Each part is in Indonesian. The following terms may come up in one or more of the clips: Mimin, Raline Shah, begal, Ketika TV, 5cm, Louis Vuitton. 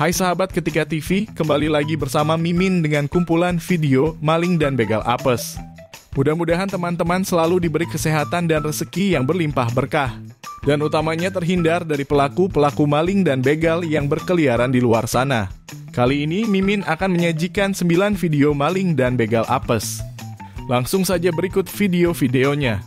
Hai sahabat Ketika TV, kembali lagi bersama Mimin dengan kumpulan video Maling dan Begal Apes. Mudah-mudahan teman-teman selalu diberi kesehatan dan rezeki yang berlimpah berkah. Dan utamanya terhindar dari pelaku-pelaku maling dan begal yang berkeliaran di luar sana. Kali ini Mimin akan menyajikan 9 video maling dan begal apes. Langsung saja berikut video-videonya.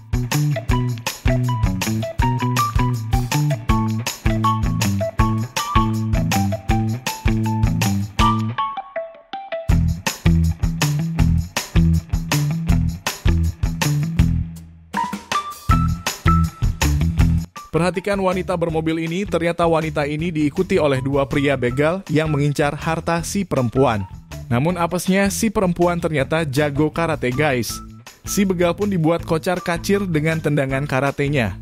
Perhatikan wanita bermobil ini, ternyata wanita ini diikuti oleh 2 pria begal yang mengincar harta si perempuan. Namun apesnya si perempuan ternyata jago karate, guys. Si begal pun dibuat kocar-kacir dengan tendangan karatenya.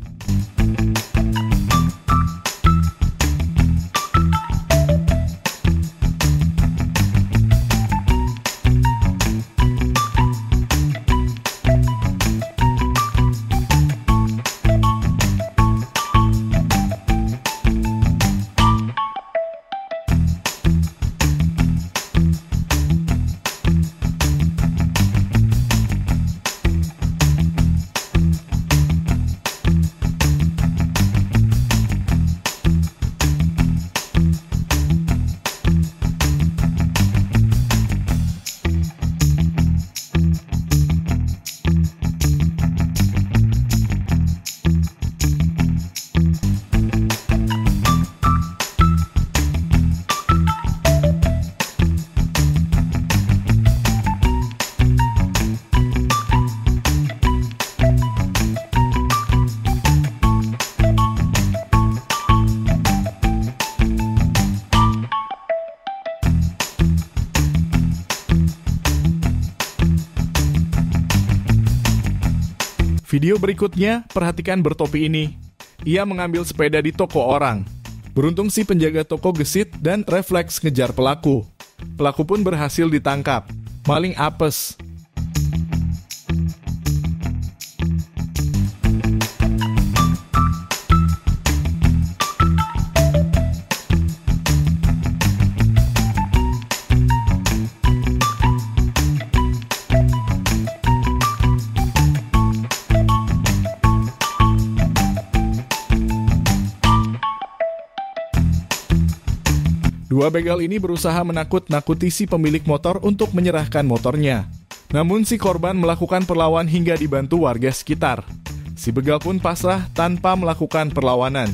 Video berikutnya, perhatikan bertopi ini. Ia mengambil sepeda di toko orang. Beruntung si penjaga toko gesit dan refleks ngejar pelaku. Pelaku pun berhasil ditangkap. Maling apes. Dua begal ini berusaha menakut-nakuti si pemilik motor untuk menyerahkan motornya. Namun si korban melakukan perlawan hingga dibantu warga sekitar. Si begal pun pasrah tanpa melakukan perlawanan.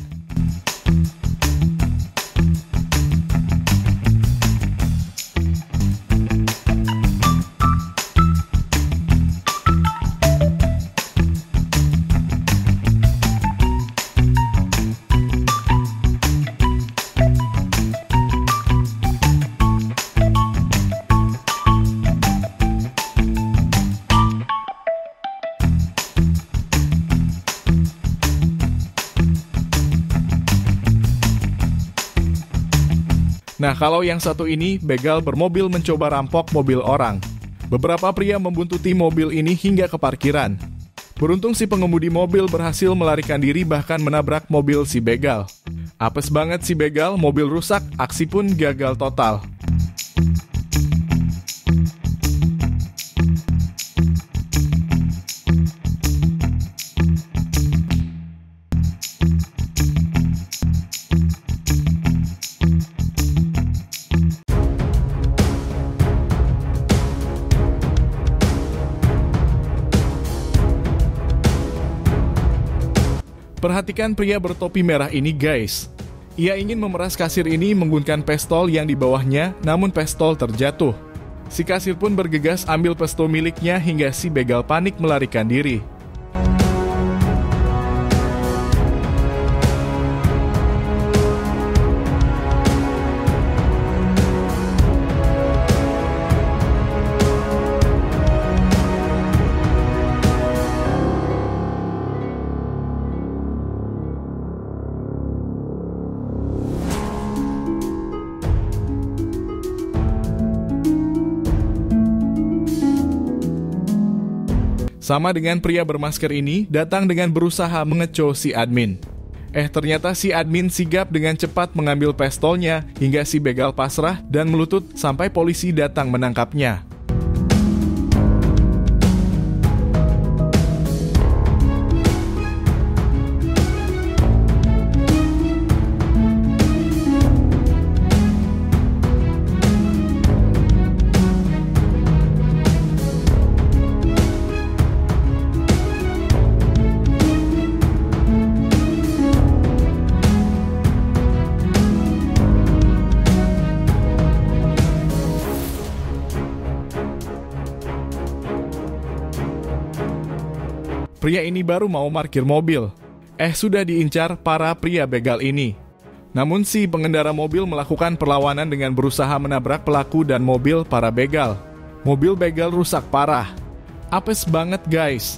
Nah, kalau yang satu ini, begal bermobil mencoba rampok mobil orang. Beberapa pria membuntuti mobil ini hingga ke parkiran. Beruntung si pengemudi mobil berhasil melarikan diri bahkan menabrak mobil si begal. Apes banget si begal, mobil rusak, aksi pun gagal total. Perhatikan pria bertopi merah ini, guys. Ia ingin memeras kasir ini menggunakan pistol yang di bawahnya, namun pistol terjatuh. Si kasir pun bergegas ambil pistol miliknya hingga si begal panik melarikan diri. Sama dengan pria bermasker ini datang dengan berusaha mengecoh si admin. Ternyata si admin sigap dengan cepat mengambil pistolnya hingga si begal pasrah dan melutut sampai polisi datang menangkapnya. Pria ini baru mau parkir mobil, sudah diincar para pria begal ini. Namun si pengendara mobil melakukan perlawanan dengan berusaha menabrak pelaku dan mobil para begal. Mobil begal rusak parah. Apes banget guys.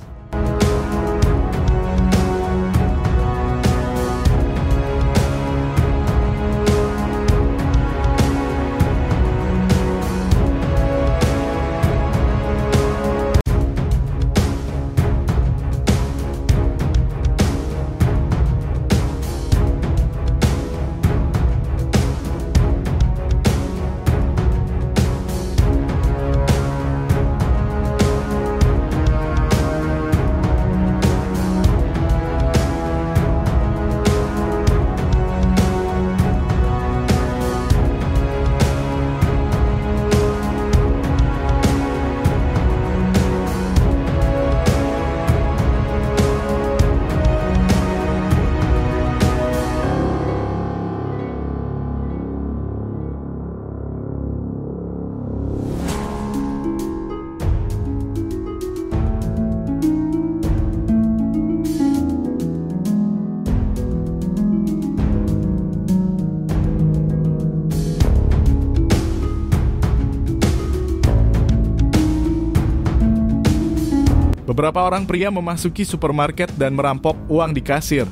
Beberapa orang pria memasuki supermarket dan merampok uang di kasir.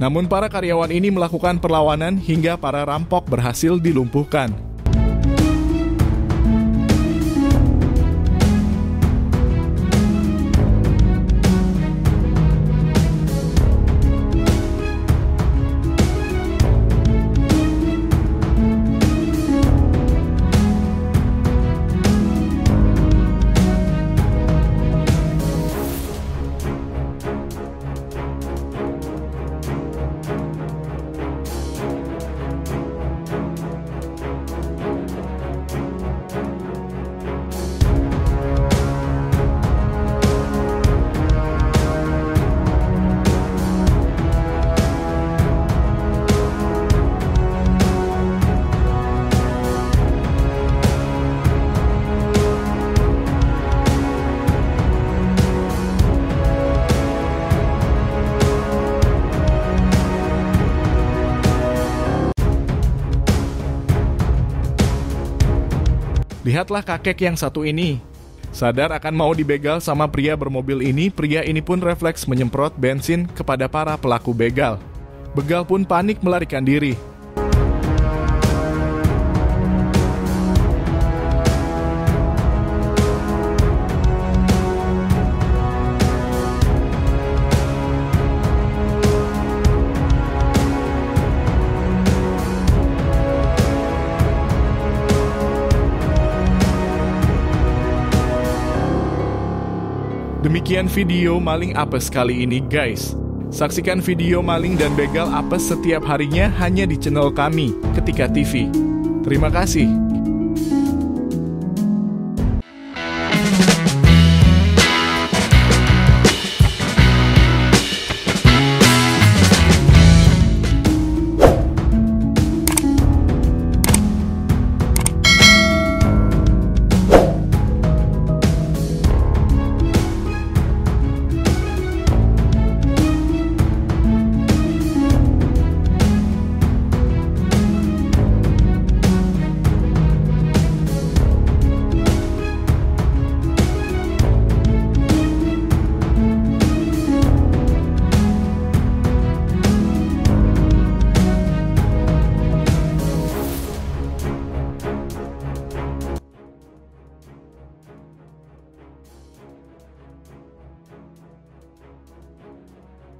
Namun para karyawan ini melakukan perlawanan hingga para rampok berhasil dilumpuhkan. Lihatlah kakek yang satu ini. Sadar akan mau dibegal sama pria bermobil ini, pria ini pun refleks menyemprot bensin kepada para pelaku begal. Begal pun panik melarikan diri. Demikian video maling apes kali ini guys. Saksikan video maling dan begal apes setiap harinya hanya di channel kami, Ketika TV. Terima kasih.